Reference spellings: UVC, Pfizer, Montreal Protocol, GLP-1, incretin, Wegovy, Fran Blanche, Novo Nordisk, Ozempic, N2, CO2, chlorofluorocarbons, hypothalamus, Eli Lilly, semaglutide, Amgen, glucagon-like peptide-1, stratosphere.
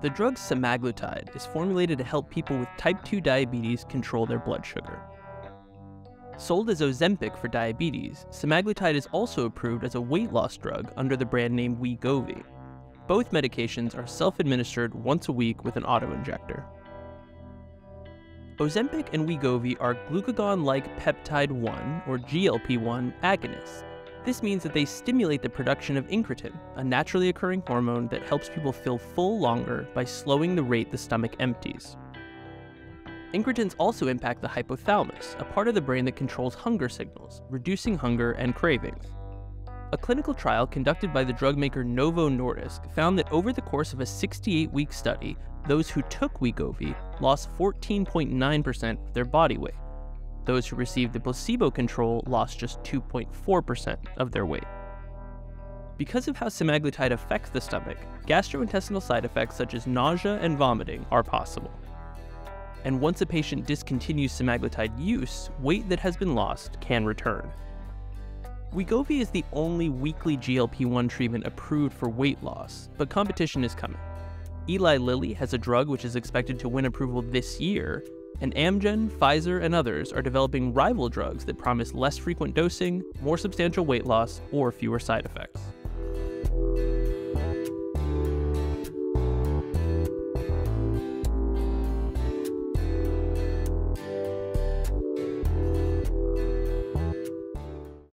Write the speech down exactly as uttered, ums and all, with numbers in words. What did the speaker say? The drug semaglutide is formulated to help people with type two diabetes control their blood sugar. Sold as Ozempic for diabetes, semaglutide is also approved as a weight loss drug under the brand name Wegovy. Both medications are self-administered once a week with an autoinjector. Ozempic and Wegovy are glucagon-like peptide one, or G L P one, agonists. This means that they stimulate the production of incretin, a naturally occurring hormone that helps people feel full longer by slowing the rate the stomach empties. Incretins also impact the hypothalamus, a part of the brain that controls hunger signals, reducing hunger and cravings. A clinical trial conducted by the drug maker Novo Nordisk found that over the course of a sixty-eight week study, those who took Wegovy lost fourteen point nine percent of their body weight. Those who received the placebo control lost just two point four percent of their weight. Because of how semaglutide affects the stomach, gastrointestinal side effects such as nausea and vomiting are possible. And once a patient discontinues semaglutide use, weight that has been lost can return. Wegovy is the only weekly G L P one treatment approved for weight loss, but competition is coming. Eli Lilly has a drug which is expected to win approval this year, and Amgen, Pfizer, and others are developing rival drugs that promise less frequent dosing, more substantial weight loss, or fewer side effects.